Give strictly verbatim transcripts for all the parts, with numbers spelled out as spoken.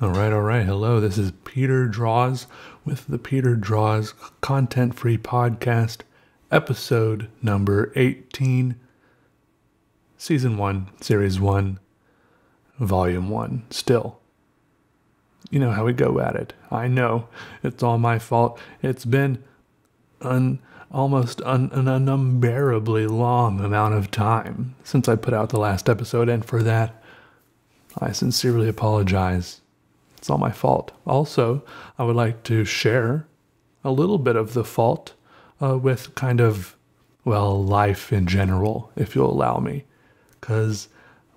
All right, all right. Hello, this is Peter Draws with the Peter Draws Content-Free Podcast, episode number eighteen, season one, series one, volume one. Still, you know how we go at it. I know it's all my fault. It's been un almost un an unbearably long amount of time since I put out the last episode, and for that, I sincerely apologize. It's all my fault. Also, I would like to share a little bit of the fault uh, with kind of, well, life in general, if you'll allow me. Because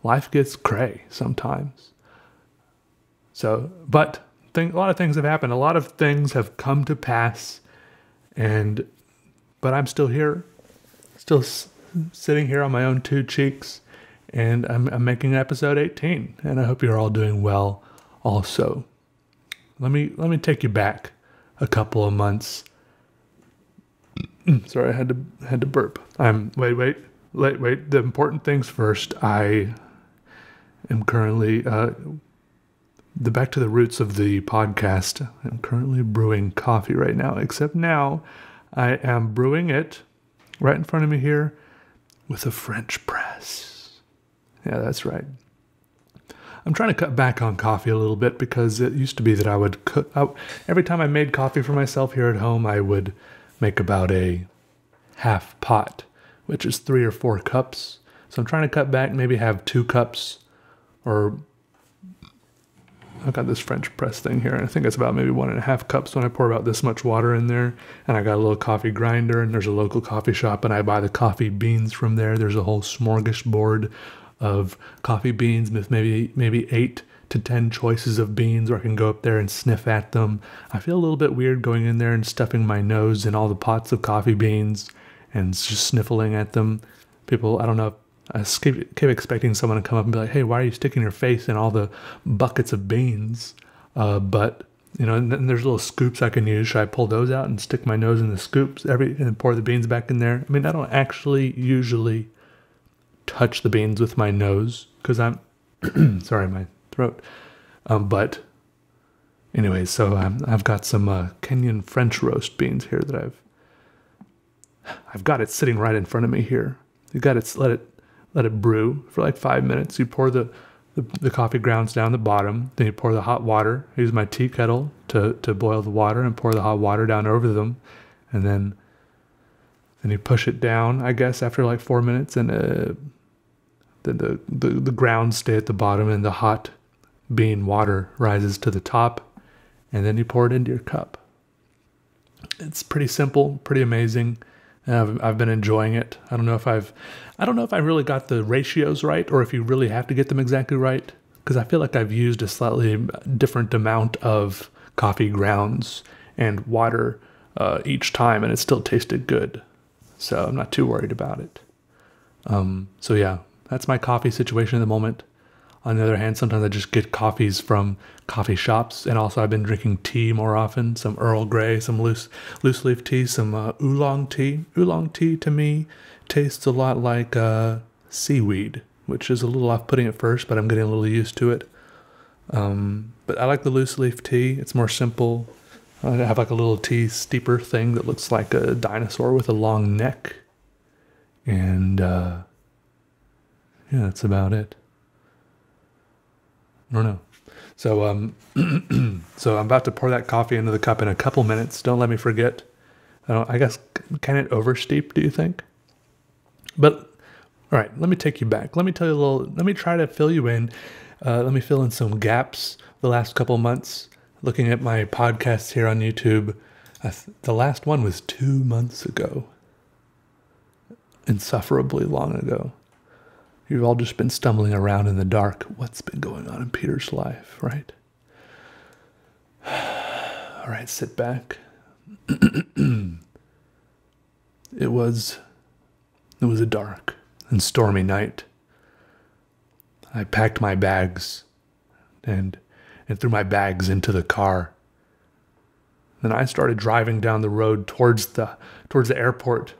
life gets cray sometimes. So, but thing, a lot of things have happened. A lot of things have come to pass. And, but I'm still here. Still s sitting here on my own two cheeks. And I'm, I'm making episode eighteen. And I hope you're all doing well. Also, let me let me take you back a couple of months. Sorry, I had to had to burp. I'm wait wait wait wait. The important things first. I am currently uh, the back to the roots of the podcast. I'm currently brewing coffee right now. Except now, I am brewing it right in front of me here with a French press. Yeah, that's right. I'm trying to cut back on coffee a little bit because it used to be that I would cook. I, every time I made coffee for myself here at home, I would make about a half pot, which is three or four cups. So I'm trying to cut back, maybe have two cups. Or I've got this French press thing here, and I think it's about maybe one and a half cups when I pour about this much water in there. And I got a little coffee grinder, and there's a local coffee shop, and I buy the coffee beans from there. There's a whole smorgasbord of coffee beans with maybe maybe eight to ten choices of beans where I can go up there and sniff at them. I feel a little bit weird going in there and stuffing my nose in all the pots of coffee beans and just sniffling at them. People, I don't know, I keep, keep expecting someone to come up and be like, hey, why are you sticking your face in all the buckets of beans? Uh, but, you know, and then there's little scoops I can use. Should I pull those out and stick my nose in the scoops every and pour the beans back in there? I mean, I don't actually usually touch the beans with my nose because I'm sorry, my throat. Um, but anyway, so I'm, I've got some uh, Kenyan French roast beans here that I've I've got it sitting right in front of me here. You got it, let it let it brew for like five minutes. You pour the the, the coffee grounds down the bottom, then you pour the hot water. I use my tea kettle to to boil the water and pour the hot water down over them, and then then you push it down. I guess after like four minutes and. Uh, Then the, the, the grounds stay at the bottom and the hot bean water rises to the top, and then you pour it into your cup. It's pretty simple, pretty amazing, and I've, I've been enjoying it. I don't know if I've, I don't know if I really got the ratios right, or if you really have to get them exactly right, because I feel like I've used a slightly different amount of coffee grounds and water uh, each time, and it still tasted good. So I'm not too worried about it. Um, so yeah. That's my coffee situation at the moment. On the other hand, sometimes I just get coffees from coffee shops, and also I've been drinking tea more often, some Earl Grey, some loose loose leaf tea, some uh, oolong tea. Oolong tea to me tastes a lot like uh, seaweed, which is a little off-putting at first, but I'm getting a little used to it. Um, but I like the loose leaf tea. It's more simple. I have like a little tea steeper thing that looks like a dinosaur with a long neck. And Uh, yeah, that's about it. I don't know. So, um, so I'm about to pour that coffee into the cup in a couple minutes. Don't let me forget. I don't. I guess, can it oversteep, do you think? But, all right, let me take you back. Let me tell you a little, let me try to fill you in. Uh, let me fill in some gaps the last couple months. Looking at my podcasts here on YouTube, I th the last one was two months ago. Insufferably long ago. You've all just been stumbling around in the dark. What's been going on in Peter's life, right? All right, sit back. It was, it was a dark and stormy night. I packed my bags and, and threw my bags into the car. Then I started driving down the road towards the, towards the airport.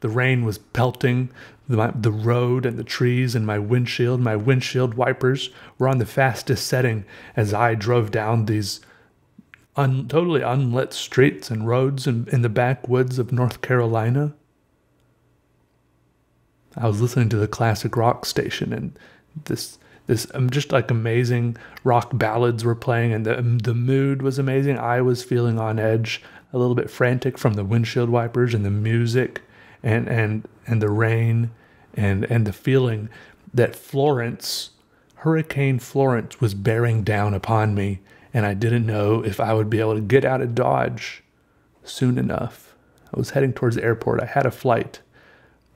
The rain was pelting. The, the road and the trees and my windshield, my windshield wipers were on the fastest setting as I drove down these un, totally unlit streets and roads in, in the backwoods of North Carolina. I was listening to the classic rock station, and this this um, just like amazing rock ballads were playing, and the um, the mood was amazing. I was feeling on edge, a little bit frantic from the windshield wipers and the music, and and and the rain, and and the feeling that Florence, Hurricane Florence, was bearing down upon me, and I didn't know if I would be able to get out of Dodge soon enough. I was heading towards the airport. I had a flight.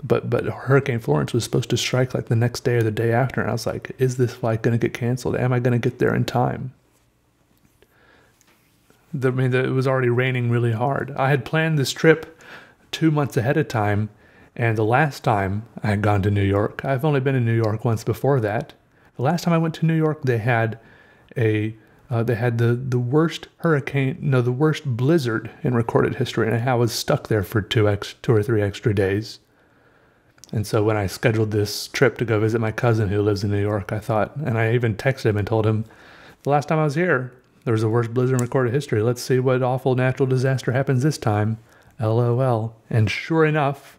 But but Hurricane Florence was supposed to strike like the next day or the day after, and I was like, is this flight going to get canceled? Am I going to get there in time? The, I mean, the, it was already raining really hard. I had planned this trip two months ahead of time, and the last time I had gone to New York, I've only been in New York once before that. The last time I went to New York, they had a uh, they had the the worst hurricane, no, the worst blizzard in recorded history, and I was stuck there for two ex, two or three extra days. And so when I scheduled this trip to go visit my cousin who lives in New York, I thought, and I even texted him and told him, the last time I was here, there was the worst blizzard in recorded history. Let's see what awful natural disaster happens this time. L O L. And sure enough,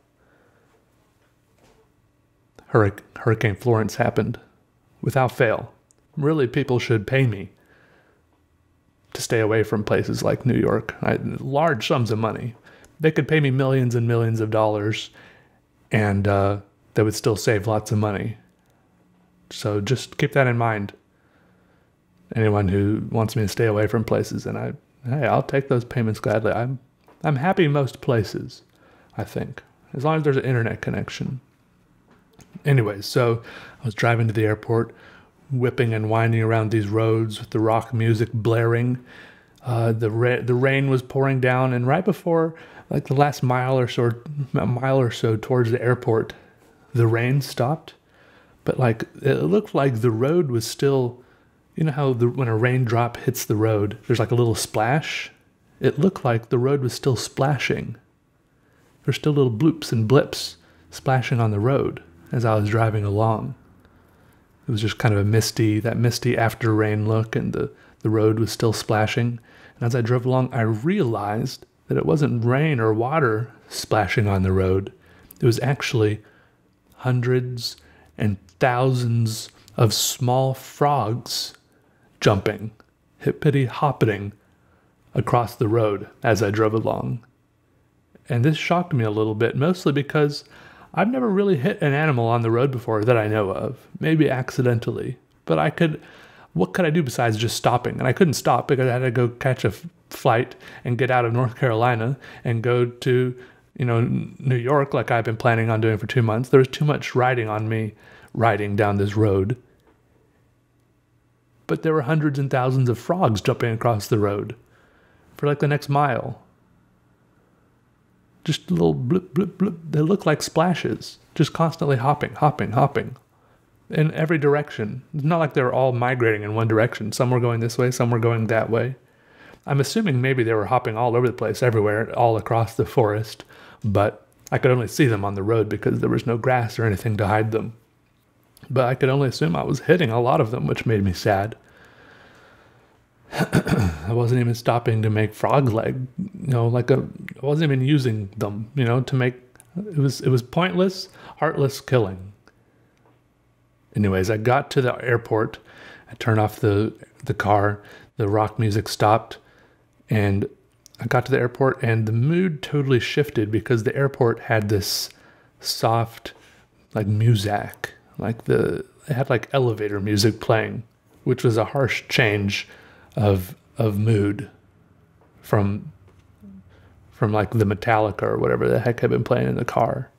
Hurric- Hurricane Florence happened without fail. Really, people should pay me to stay away from places like New York. I, large sums of money. They could pay me millions and millions of dollars, and uh, that would still save lots of money. So just keep that in mind. Anyone who wants me to stay away from places, and I, hey, I'll take those payments gladly. I'm, I'm happy most places, I think, as long as there's an internet connection. Anyways, so I was driving to the airport, whipping and winding around these roads with the rock music blaring. Uh, the ra the rain was pouring down, and right before, like the last mile or so, a mile or so towards the airport, the rain stopped. But like it looked like the road was still, you know how the, when a raindrop hits the road, there's like a little splash. It looked like the road was still splashing. There's still little bloops and blips splashing on the road as I was driving along. It was just kind of a misty, that misty after rain look, and the the road was still splashing. And as I drove along, I realized that it wasn't rain or water splashing on the road. It was actually hundreds and thousands of small frogs jumping, hippity-hopping across the road as I drove along. And this shocked me a little bit, mostly because I've never really hit an animal on the road before that I know of, maybe accidentally. But I could, what could I do besides just stopping? And I couldn't stop because I had to go catch a flight and get out of North Carolina and go to, you know, New York like I've been planning on doing for two months. There was too much riding on me riding down this road. But there were hundreds and thousands of frogs jumping across the road for like the next mile. Just a little blip, blip, blip. They look like splashes, just constantly hopping, hopping, hopping in every direction. It's not like they were all migrating in one direction. Some were going this way, some were going that way. I'm assuming maybe they were hopping all over the place, everywhere, all across the forest, but I could only see them on the road because there was no grass or anything to hide them. But I could only assume I was hitting a lot of them, which made me sad. I wasn't even stopping to make frog leg, you know, like a, I wasn't even using them, you know, to make, it was, it was pointless, heartless killing. Anyways, I got to the airport, I turned off the, the car, the rock music stopped, and I got to the airport, and the mood totally shifted because the airport had this soft, like, muzak, like the, it had like elevator music playing, which was a harsh change of, of mood from, from like the Metallica or whatever the heck had been playing in the car.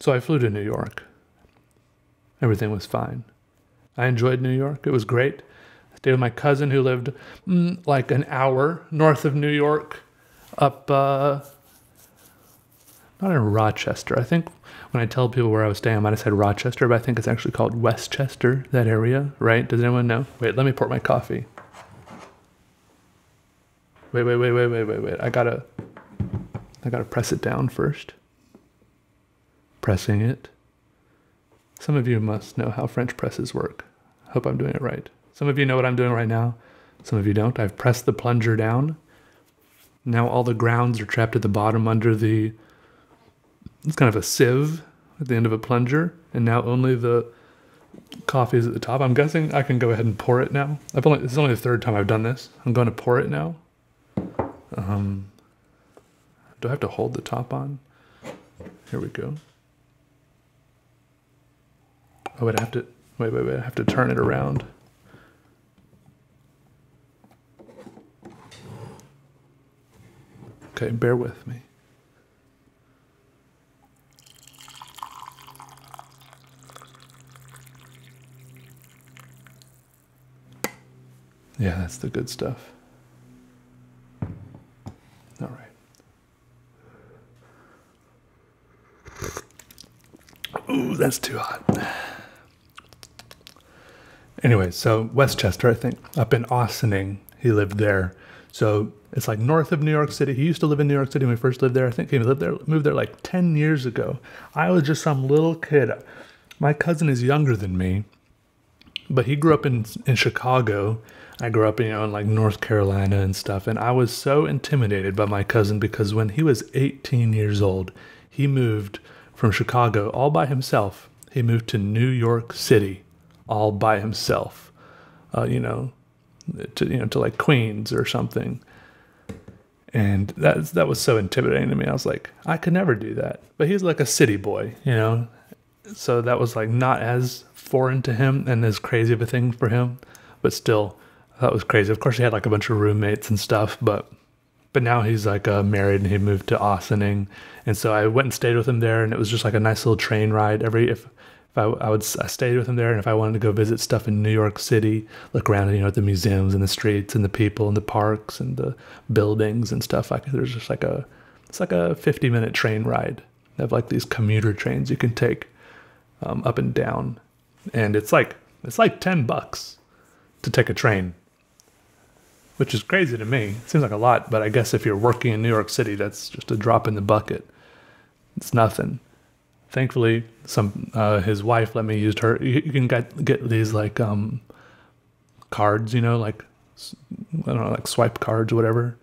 So I flew to New York. Everything was fine. I enjoyed New York. It was great. I stayed with my cousin who lived mm, like an hour north of New York, up, uh, not in Rochester. I think when I tell people where I was staying, I might have said Rochester, but I think it's actually called Westchester, that area, right? Does anyone know? Wait, let me pour my coffee. Wait, wait, wait, wait, wait, wait, wait. I gotta, I gotta press it down first. pressing it. Some of you must know how French presses work. Hope I'm doing it right. Some of you know what I'm doing right now. Some of you don't. I've pressed the plunger down. Now all the grounds are trapped at the bottom under the, it's kind of a sieve at the end of a plunger. And now only the coffee is at the top. I'm guessing I can go ahead and pour it now. I've only, this is only the third time I've done this. I'm going to pour it now. Um, do I have to hold the top on? Here we go. Oh, wait, I have to, wait, wait, wait, I have to turn it around. Okay, bear with me. Yeah, that's the good stuff. All right. Ooh, that's too hot. Anyway, so Westchester, I think, up in Ossining, he lived there. So it's like north of New York City. He used to live in New York City when we first lived there. I think he lived there, moved there like ten years ago. I was just some little kid. My cousin is younger than me, but he grew up in, in Chicago. I grew up, you know, in like North Carolina and stuff. And I was so intimidated by my cousin because when he was eighteen years old, he moved from Chicago all by himself. He moved to New York City all by himself, uh, you know, to, you know, to like Queens or something. And that's, that was so intimidating to me. I was like, I could never do that. But he's like a city boy, you know? So that was like not as foreign to him and as crazy of a thing for him, but still that was crazy. Of course he had like a bunch of roommates and stuff, but But now he's like uh, married and he moved to Ossining. And so I went and stayed with him there, and it was just like a nice little train ride. Every, if, if I, I would, I stayed with him there, and if I wanted to go visit stuff in New York City, look around, you know, at the museums and the streets and the people and the parks and the buildings and stuff, like there's just like a, it's like a fifty minute train ride. They have like these commuter trains you can take um, up and down. And it's like, it's like ten bucks to take a train, which is crazy to me. It seems like a lot, but I guess if you're working in New York City, that's just a drop in the bucket. It's nothing. Thankfully, some uh, his wife let me use her. You, you can get, get these like um, cards, you know, like, I don't know, like swipe cards or whatever.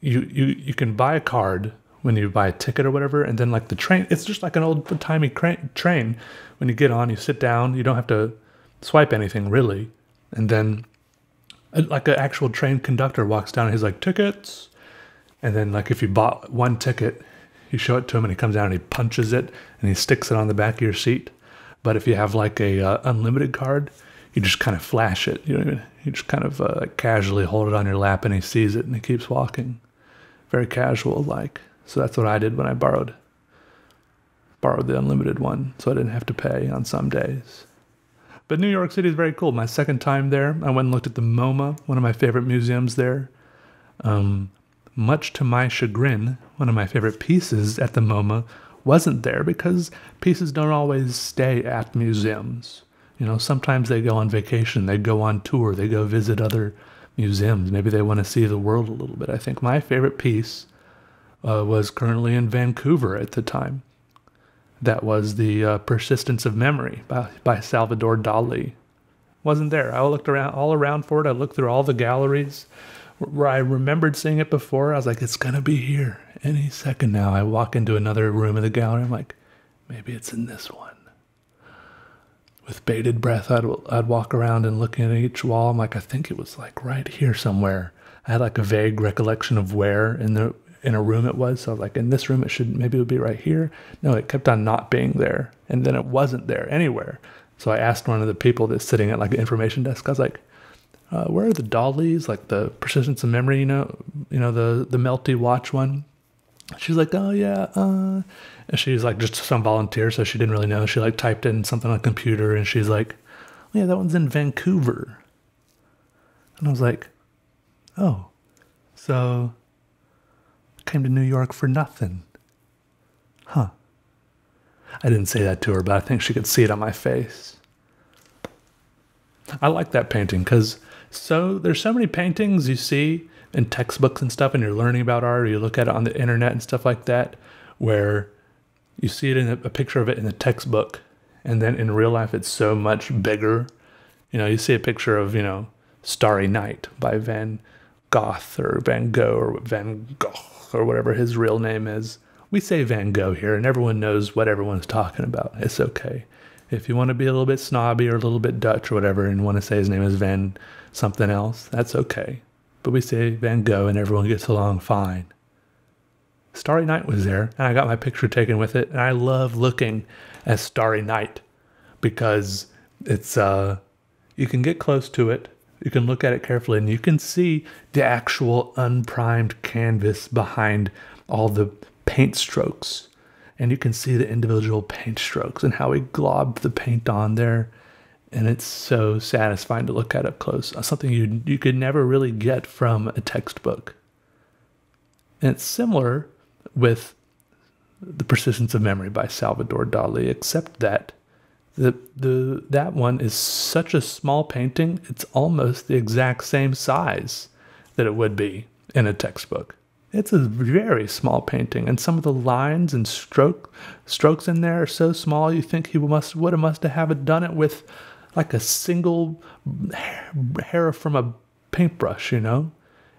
You, you, you can buy a card when you buy a ticket or whatever, and then like the train, it's just like an old timey train. When you get on, you sit down, you don't have to swipe anything really, and then like an actual train conductor walks down and he's like, tickets. And then like if you bought one ticket, you show it to him and he comes down and he punches it and he sticks it on the back of your seat. But if you have like a uh, unlimited card, you just kind of flash it. You know what I mean? You just kind of uh, casually hold it on your lap and he sees it and he keeps walking. Very casual like. So that's what I did when I borrowed, borrowed the unlimited one. So I didn't have to pay on some days. But New York City is very cool. My second time there, I went and looked at the MoMA, one of my favorite museums there. Um, much to my chagrin, one of my favorite pieces at the MoMA wasn't there because pieces don't always stay at museums. You know, sometimes they go on vacation, they go on tour, they go visit other museums. Maybe they want to see the world a little bit. I think my favorite piece uh, was currently in Vancouver at the time. That was the uh, Persistence of Memory by, by Salvador Dali. Wasn't there. I looked around all around for it. I looked through all the galleries where I remembered seeing it before. I was like, it's going to be here any second now. I walk into another room of the gallery. I'm like, maybe it's in this one. With bated breath, I'd, I'd walk around and look at each wall. I'm like, I think it was like right here somewhere. I had like a vague recollection of where in the in a room it was. So I was like, in this room, it should, maybe it would be right here. No, it kept on not being there. And then it wasn't there anywhere. So I asked one of the people that's sitting at like the information desk, I was like, uh, where are the Dalis? Like the Persistence of Memory, you know, you know, the, the melty watch one. She's like, oh yeah. Uh, and she's like just some volunteer. So she didn't really know. She like typed in something on a computer and she's like, oh, yeah, that one's in Vancouver. And I was like, oh, so came to New York for nothing. Huh. I didn't say that to her, but I think she could see it on my face. I like that painting because so there's so many paintings you see in textbooks and stuff, and you're learning about art, or you look at it on the internet and stuff like that, where You see it in a, a picture of it in the textbook, and then in real life it's so much bigger. You know, you see a picture of, you know, Starry Night by Van Gogh or Van Gogh or Van Gogh or whatever his real name is. We say Van Gogh here, and everyone knows what everyone's talking about. It's okay. If you want to be a little bit snobby or a little bit Dutch or whatever and want to say his name is Van something else, that's okay. But we say Van Gogh and everyone gets along fine. Starry Night was there, and I got my picture taken with it, and I love looking at Starry Night because it's, uh, you can get close to it, you can look at it carefully, and you can see the actual unprimed canvas behind all the paint strokes. And you can see the individual paint strokes and how we globbed the paint on there. And it's so satisfying to look at up close. Something you you could never really get from a textbook. And it's similar with The Persistence of Memory by Salvador Dali, except that the, the, that one is such a small painting, it's almost the exact same size that it would be in a textbook. It's a very small painting, and some of the lines and stroke strokes in there are so small you think he must would have must have done it with like a single hair from a paintbrush, you know?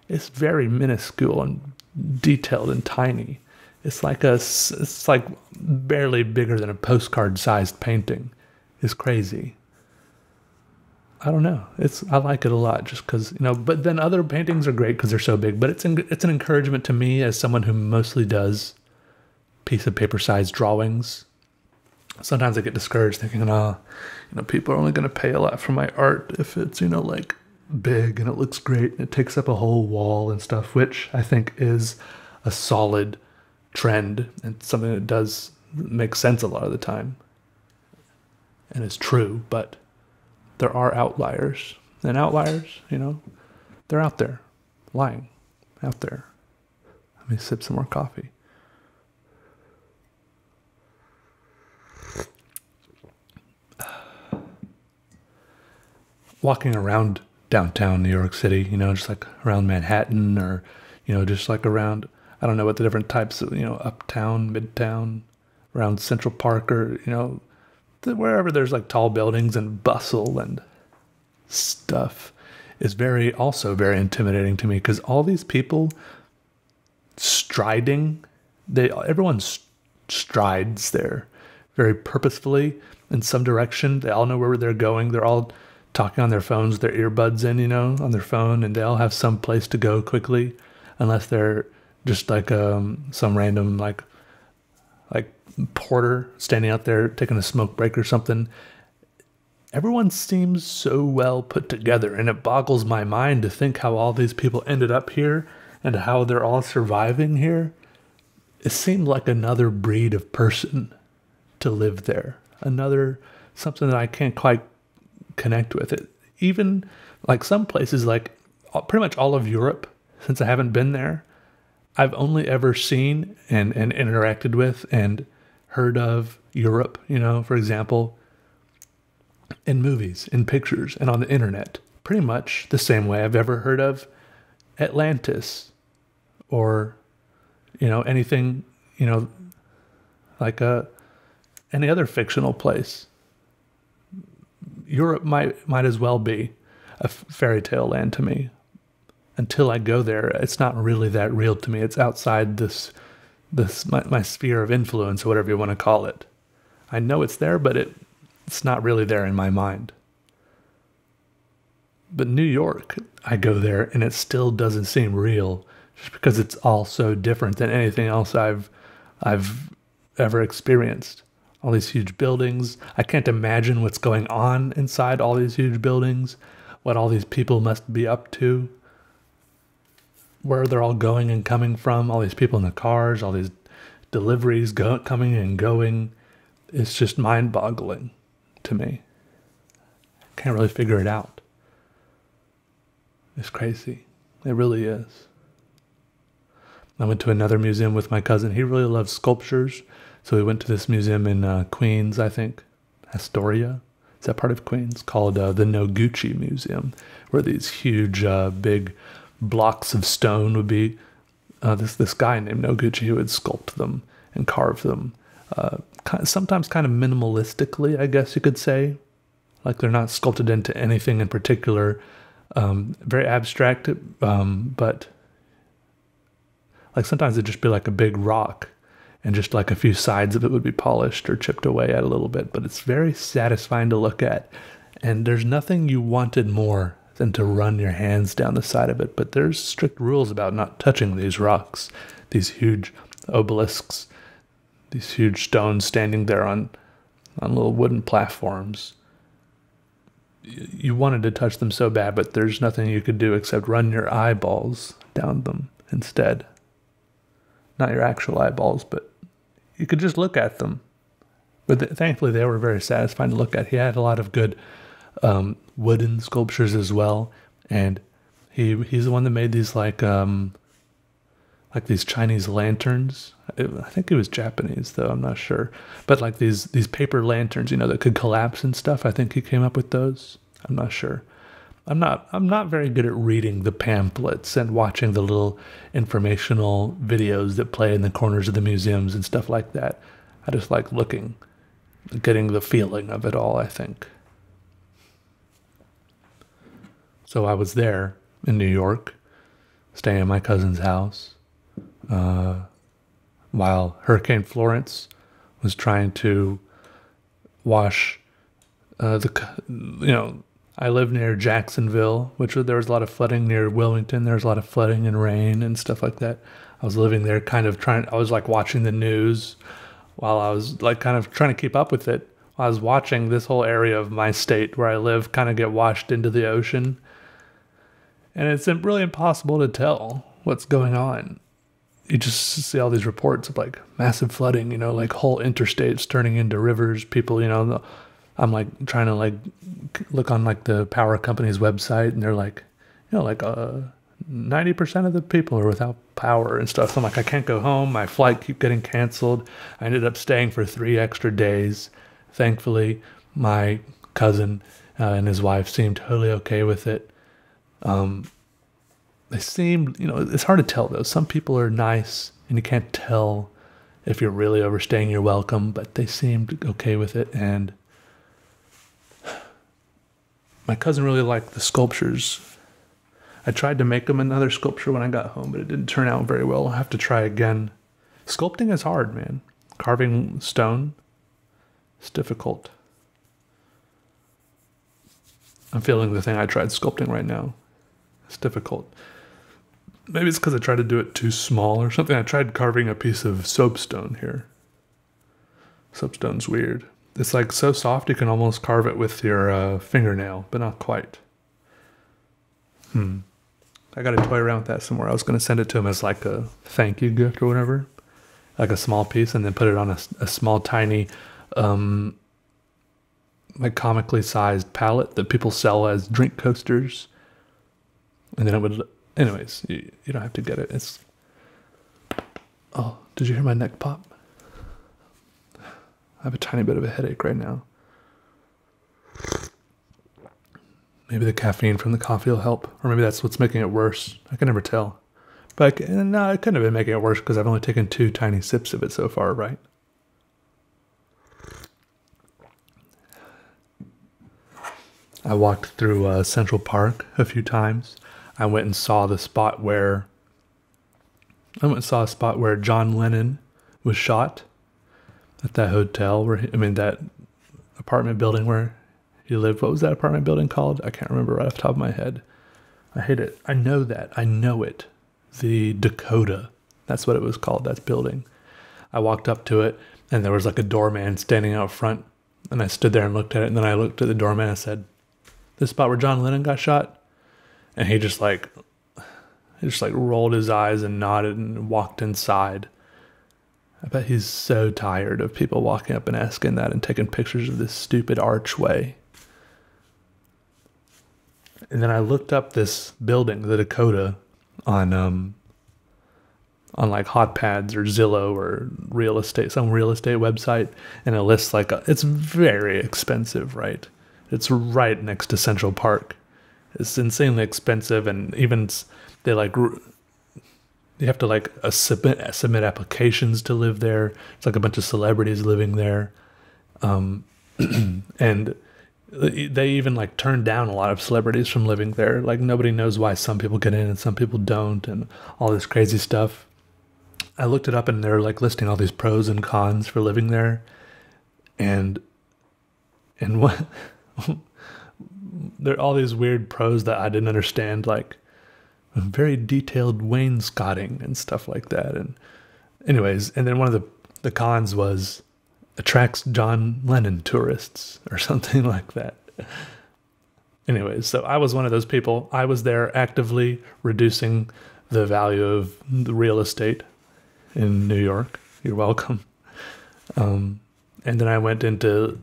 It's very minuscule and detailed and tiny. It's like a it's like barely bigger than a postcard-sized painting. It's crazy. I don't know. It's I like it a lot just because, you know, but then other paintings are great because they're so big, but it's, in, it's an encouragement to me as someone who mostly does piece of paper-sized drawings. Sometimes I get discouraged thinking, oh, you know, people are only going to pay a lot for my art if it's, you know, like big and it looks great and it takes up a whole wall and stuff, which I think is a solid trend and something that does make sense a lot of the time. And it's true, but there are outliers, and outliers, you know, they're out there, lying, out there. Let me sip some more coffee. Walking around downtown New York City, you know, just like around Manhattan or, you know, just like around, I don't know what the different types of, you know, uptown, midtown, around Central Park or, you know, wherever there's like tall buildings and bustle and stuff is very also very intimidating to me because all these people striding, they everyone strides there very purposefully in some direction. They all know where they're going. They're all talking on their phones, their earbuds in, you know, on their phone, and they all have some place to go quickly, unless they're just like um, some random like like porter standing out there taking a smoke break or something. Everyone seems so well put together, and it boggles my mind to think how all these people ended up here and how they're all surviving here. It seemed like another breed of person to live there. Another, something that I can't quite connect with. It, even like some places, like pretty much all of Europe, since I haven't been there, I've only ever seen and, and interacted with and heard of Europe, you know, for example, in movies, in pictures, and on the internet. Pretty much the same way I've ever heard of Atlantis or, you know, anything, you know, like a, any other fictional place. Europe might, might as well be a fairy tale land to me. Until I go there, it's not really that real to me. It's outside this, this my, my sphere of influence, or whatever you want to call it. I know it's there, but it, it's not really there in my mind. But New York, I go there, and it still doesn't seem real, just because it's all so different than anything else I've, I've ever experienced. All these huge buildings. I can't imagine what's going on inside all these huge buildings, what all these people must be up to, where they're all going and coming from, all these people in the cars, all these deliveries go, coming and going. It's just mind-boggling to me. Can't really figure it out. It's crazy. It really is. I went to another museum with my cousin. He really loves sculptures, so we went to this museum in uh, Queens, I think, Astoria. Is that part of Queens? Called uh, the Noguchi Museum, where these huge, uh, big blocks of stone would be uh, this this guy named Noguchi who would sculpt them and carve them. uh, sometimes kind of minimalistically, I guess you could say. Like they're not sculpted into anything in particular. Um, very abstract, um, but like sometimes it'd just be like a big rock and just like a few sides of it would be polished or chipped away at a little bit. But it's very satisfying to look at. And there's nothing you wanted more than to run your hands down the side of it. But there's strict rules about not touching these rocks, these huge obelisks, these huge stones standing there on, on little wooden platforms. You wanted to touch them so bad, but there's nothing you could do except run your eyeballs down them instead. Not your actual eyeballs, but you could just look at them. But th thankfully, they were very satisfying to look at. He had a lot of good um, wooden sculptures as well, and he he's the one that made these like um, like these Chinese lanterns. It, I think it was Japanese though. I'm not sure. But like these these paper lanterns, you know, that could collapse and stuff. I think he came up with those. I'm not sure. I'm not I'm not very good at reading the pamphlets and watching the little informational videos that play in the corners of the museums and stuff like that. I just like looking. Getting the feeling of it all, I think. So I was there in New York, staying at my cousin's house, uh, while Hurricane Florence was trying to wash uh, the, you know, I live near Jacksonville, which there was a lot of flooding near Wilmington. There was a lot of flooding and rain and stuff like that. I was living there kind of trying, I was like watching the news while I was like kind of trying to keep up with it. I was watching this whole area of my state where I live kind of get washed into the ocean. And it's really impossible to tell what's going on. You just see all these reports of like massive flooding, you know, like whole interstates turning into rivers. People, you know, I'm like trying to like look on like the power company's website and they're like, you know, like uh, ninety percent of the people are without power and stuff. So I'm like, I can't go home. My flight keep getting canceled. I ended up staying for three extra days. Thankfully, my cousin uh, and his wife seemed totally okay with it. Um, they seemed, you know, it's hard to tell though. Some people are nice and you can't tell if you're really overstaying your welcome, but they seemed okay with it. And my cousin really liked the sculptures. I tried to make him another sculpture when I got home, but it didn't turn out very well. I'll have to try again. Sculpting is hard, man. Carving stone, it's difficult. I'm feeling the thing I tried sculpting right now. It's difficult. Maybe it's because I tried to do it too small or something. I tried carving a piece of soapstone here. Soapstone's weird. It's like so soft you can almost carve it with your uh, fingernail, but not quite. Hmm. I got to toy around with that somewhere. I was going to send it to him as like a thank you gift or whatever. Like a small piece and then put it on a, a small, tiny, um, like comically sized palette that people sell as drink coasters. And then it would, anyways, you, you don't have to get it. It's, oh, did you hear my neck pop? I have a tiny bit of a headache right now. Maybe the caffeine from the coffee will help. Or maybe that's what's making it worse. I can never tell. But I can, no, it couldn't have been making it worse because I've only taken two tiny sips of it so far, right? I walked through uh, Central Park a few times. I went and saw the spot where... I went and saw a spot where John Lennon was shot. At that hotel where... He, I mean, that apartment building where... He lived, what was that apartment building called? I can't remember right off the top of my head. I hate it. I know that. I know it. The Dakota. That's what it was called, that building. I walked up to it, and there was like a doorman standing out front, and I stood there and looked at it, and then I looked at the doorman and I said, this spot where John Lennon got shot? And he just like, he just like rolled his eyes and nodded and walked inside. I bet he's so tired of people walking up and asking that and taking pictures of this stupid archway. And then I looked up this building, the Dakota, on um, on like Hot Pads or Zillow or real estate, some real estate website, and it lists like a, it's very expensive, right? It's right next to Central Park. It's insanely expensive, and even they like you have to like uh, submit submit applications to live there. It's like a bunch of celebrities living there, um, and they even like turned down a lot of celebrities from living there. Like nobody knows why some people get in and some people don't, and all this crazy stuff. I looked it up, and they're like listing all these pros and cons for living there, and and what there are all these weird pros that I didn't understand, like very detailed wainscoting and stuff like that. And anyways, and then one of the the cons was attracts John Lennon tourists or something like that. Anyways, so I was one of those people. I was there actively reducing the value of the real estate in New York. You're welcome. Um, and then I went into,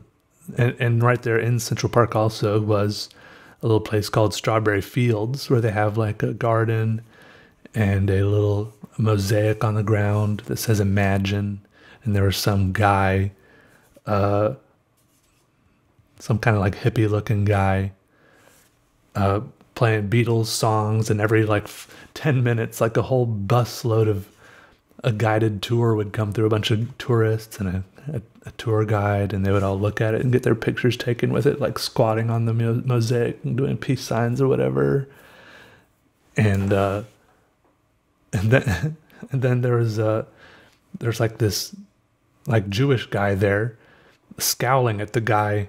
and, and right there in Central Park also was a little place called Strawberry Fields, where they have like a garden and a little mosaic on the ground that says imagine. And there was some guy, uh, some kind of like hippie looking guy, uh, playing Beatles songs, and every like ten minutes, like a whole bus load of a guided tour would come through, a bunch of tourists and a, a, a tour guide, and they would all look at it and get their pictures taken with it, like squatting on the mosaic and doing peace signs or whatever. And, uh, and then, and then there was, uh, there's like this like Jewish guy there scowling at the guy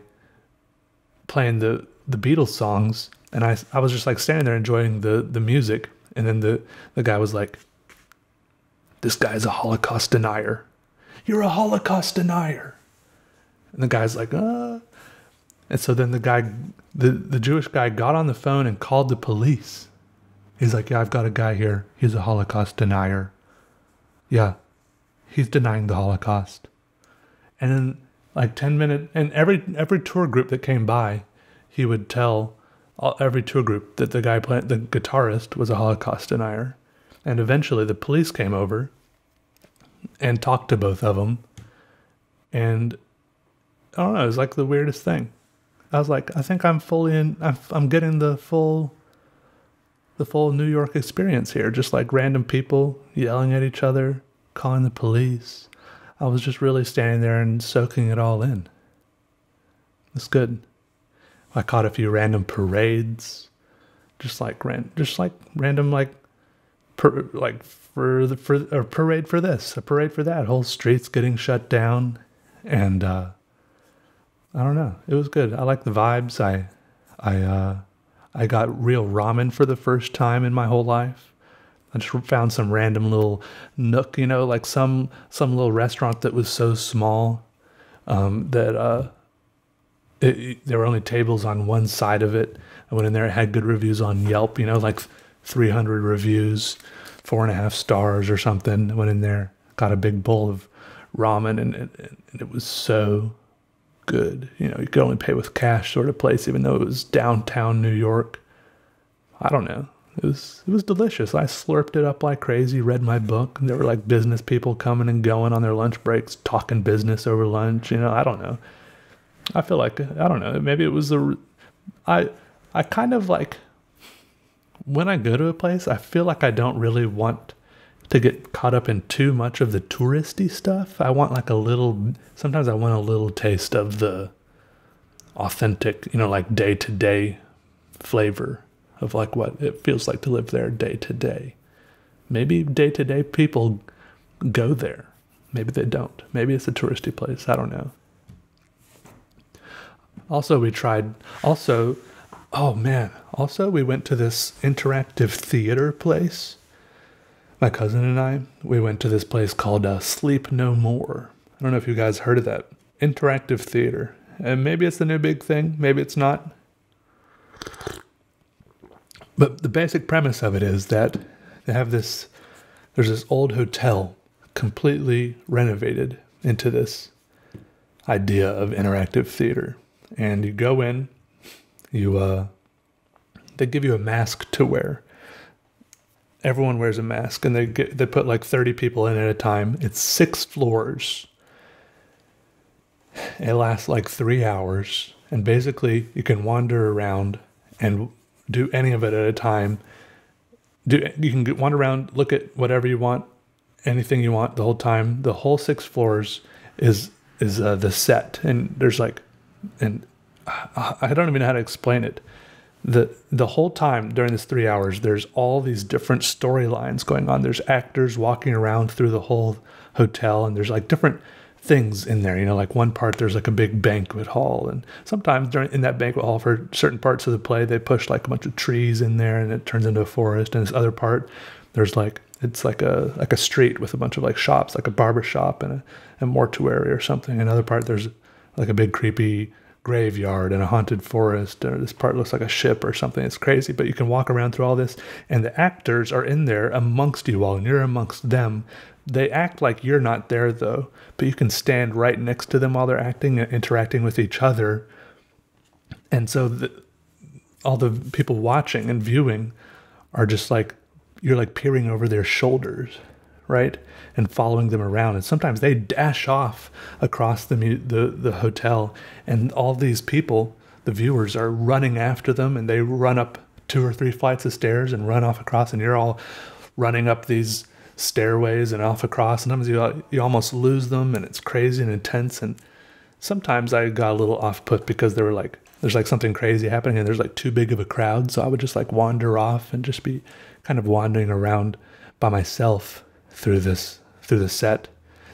playing the, the Beatles songs. And I, I was just like standing there enjoying the, the music. And then the, the guy was like, this guy's a Holocaust denier. You're a Holocaust denier. And the guy's like, uh. And so then the guy, the, the Jewish guy got on the phone and called the police. He's like, yeah, I've got a guy here. He's a Holocaust denier. Yeah, he's denying the Holocaust. And then like ten minutes, and every, every tour group that came by, he would tell All, every tour group that the guy playing the guitarist was a Holocaust denier. And eventually the police came over and talked to both of them. And I don't know, it was like the weirdest thing. I was like, I think I'm fully in, I'm, I'm getting the full, the full New York experience here. Just like random people yelling at each other, calling the police. I was just really standing there and soaking it all in. It's good. I caught a few random parades, just like ran, just like random like, per, like for the for a parade for this, a parade for that. Whole streets getting shut down, and uh, I don't know. It was good. I like the vibes. I, I, uh, I got real ramen for the first time in my whole life. I just found some random little nook, you know, like some some little restaurant that was so small um, that. Uh, It, it, there were only tables on one side of it. I went in there, it had good reviews on Yelp, you know, like three hundred reviews, four and a half stars or something. I went in there, got a big bowl of ramen, and it, and it was so good. You know, you could only pay with cash sort of place, even though it was downtown New York. I don't know. It was, it was delicious. I slurped it up like crazy, read my book. And there were like business people coming and going on their lunch breaks, talking business over lunch. You know, I don't know. I feel like, I don't know, maybe it was the, I, I kind of like, when I go to a place, I feel like I don't really want to get caught up in too much of the touristy stuff. I want like a little, sometimes I want a little taste of the authentic, you know, like day-to-day flavor of like what it feels like to live there day-to-day. Maybe day-to-day people go there. Maybe they don't. Maybe it's a touristy place. I don't know. Also, we tried, also, oh man, also we went to this interactive theater place. My cousin and I, we went to this place called uh, Sleep No More. I don't know if you guys heard of that. Interactive theater. And maybe it's the new big thing, maybe it's not. But the basic premise of it is that they have this, there's this old hotel completely renovated into this idea of interactive theater. And you go in, you, uh, they give you a mask to wear. Everyone wears a mask, and they get, they put like thirty people in at a time. It's six floors. It lasts like three hours. And basically you can wander around and do any of it at a time. do you can get one around, look at whatever you want, anything you want the whole time. The whole six floors is is uh, the set, and there's like, and I don't even know how to explain it. The the whole time during this three hours, there's all these different storylines going on. There's actors walking around through the whole hotel, and there's like different things in there. You know, like one part, there's like a big banquet hall, and sometimes during in that banquet hall for certain parts of the play, they push like a bunch of trees in there, and it turns into a forest. And this other part, there's like it's like a like a street with a bunch of like shops, like a barber shop and a, a mortuary or something. Another part, there's like a big creepy graveyard and a haunted forest, or this part looks like a ship or something. It's crazy, but you can walk around through all this, and the actors are in there amongst you all, and you're amongst them. They act like you're not there though, but you can stand right next to them while they're acting and interacting with each other. And so the, all the people watching and viewing are just like, you're like peering over their shoulders, right, and following them around. And sometimes they dash off across the the the hotel, and all these people, the viewers, are running after them, and they run up two or three flights of stairs and run off across, and you're all running up these stairways and off across. Sometimes you you almost lose them, and it's crazy and intense. And sometimes I got a little off put because there were like there's like something crazy happening, and there's like too big of a crowd, so I would just like wander off and just be kind of wandering around by myself through this through the set.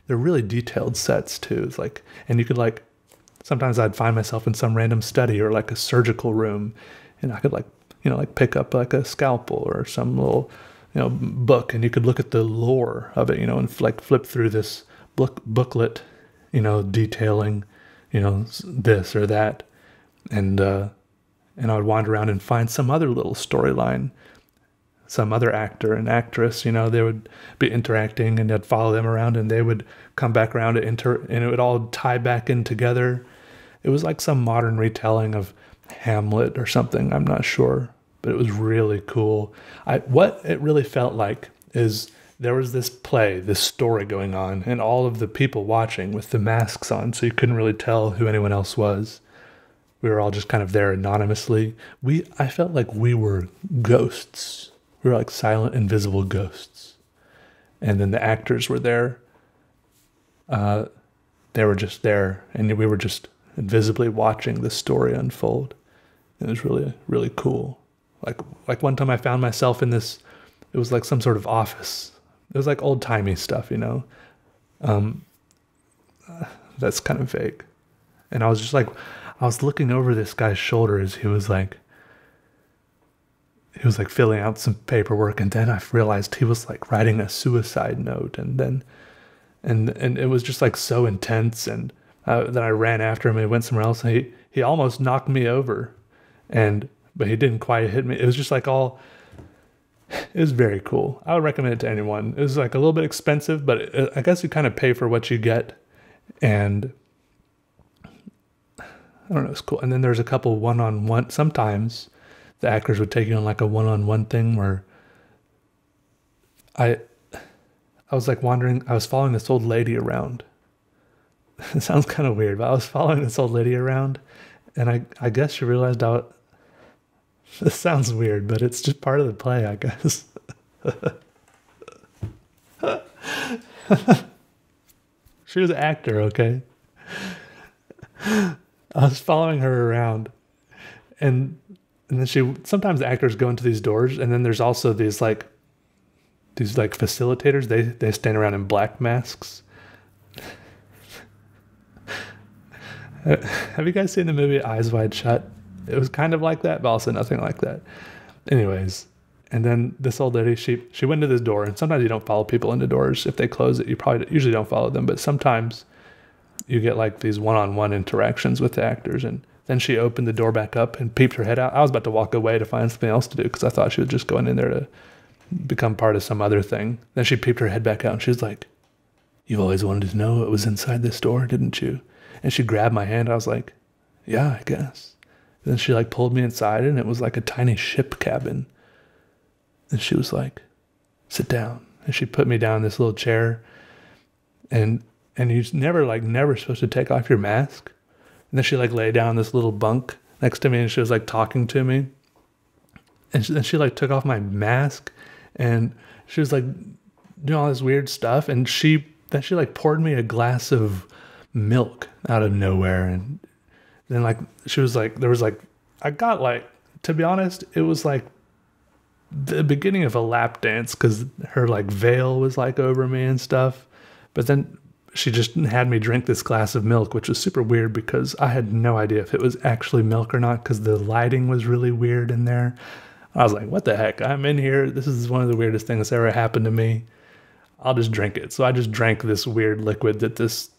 They're really detailed sets too. It's like, and you could like, sometimes I'd find myself in some random study or like a surgical room, and I could like, you know, like pick up like a scalpel or some little, you know, book, and you could look at the lore of it, you know, and like flip through this book booklet, you know, detailing, you know, this or that, and uh, and I would wander around and find some other little storyline. Some other actor and actress, you know, they would be interacting, and I'd follow them around, and they would come back around to inter, and it would all tie back in together. It was like some modern retelling of Hamlet or something, I'm not sure, but it was really cool. I, what it really felt like is there was this play, this story going on, and all of the people watching with the masks on, so you couldn't really tell who anyone else was. We were all just kind of there anonymously. We, I felt like we were ghosts. We were like silent, invisible ghosts. And then the actors were there. Uh, they were just there. And we were just invisibly watching the story unfold. It was really, really cool. Like, like one time I found myself in this, it was like some sort of office. It was like old-timey stuff, you know? Um, that's kind of vague. And I was just like, I was looking over this guy's shoulder as he was like, he was like filling out some paperwork, and then I realized he was like writing a suicide note, and then, and and it was just like so intense. And uh, then I ran after him, and he went somewhere else, and he he almost knocked me over, and but he didn't quite hit me. It was just like all. It was very cool. I would recommend it to anyone. It was like a little bit expensive, but it, I guess you kind of pay for what you get, and I don't know. It's cool. And then there's a couple one-on-one sometimes. The actors would take you on like a one-on-one thing where I I was like wandering, I was following this old lady around. It sounds kind of weird, but I was following this old lady around, and I, I guess she realized I was, this sounds weird, but it's just part of the play, I guess. She was an actor, okay? I was following her around, and And then she, sometimes the actors go into these doors, and then there's also these like, these like facilitators. They, they stand around in black masks. Have you guys seen the movie Eyes Wide Shut? It was kind of like that, but also nothing like that. Anyways, and then this old lady, she, she went to this door, and sometimes you don't follow people into doors. If they close it, you probably usually don't follow them, but sometimes you get like these one-on-one interactions with the actors, and then she opened the door back up and peeped her head out. I was about to walk away to find something else to do because I thought she was just going in there to become part of some other thing. Then she peeped her head back out, and she was like, "You've always wanted to know what was inside this door, didn't you?" And she grabbed my hand. I was like, "Yeah, I guess." And then she like pulled me inside, and it was like a tiny ship cabin. And she was like, "Sit down." And she put me down in this little chair. And and you're never like never supposed to take off your mask. And then she like lay down this little bunk next to me, and she was like talking to me. And she, then she like took off my mask, and she was like doing all this weird stuff, and she then she like poured me a glass of milk out of nowhere. And then like she was like, there was like, I got like, to be honest, it was like the beginning of a lap dance, because her like veil was like over me and stuff. But then she just had me drink this glass of milk, which was super weird because I had no idea if it was actually milk or not, because the lighting was really weird in there. I was like, what the heck? I'm in here. This is one of the weirdest things that's ever happened to me. I'll just drink it. So I just drank this weird liquid that this